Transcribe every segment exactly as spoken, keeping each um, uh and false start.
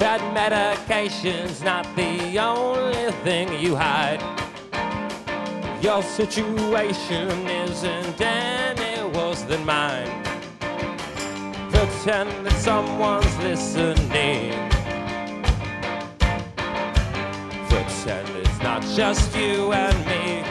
That medication's not the only thing you hide. Your situation isn't any worse than mine. Pretend that someone's listening. Pretend it's not just you and me.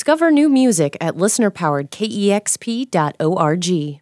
Discover new music at listener powered K E X P dot org.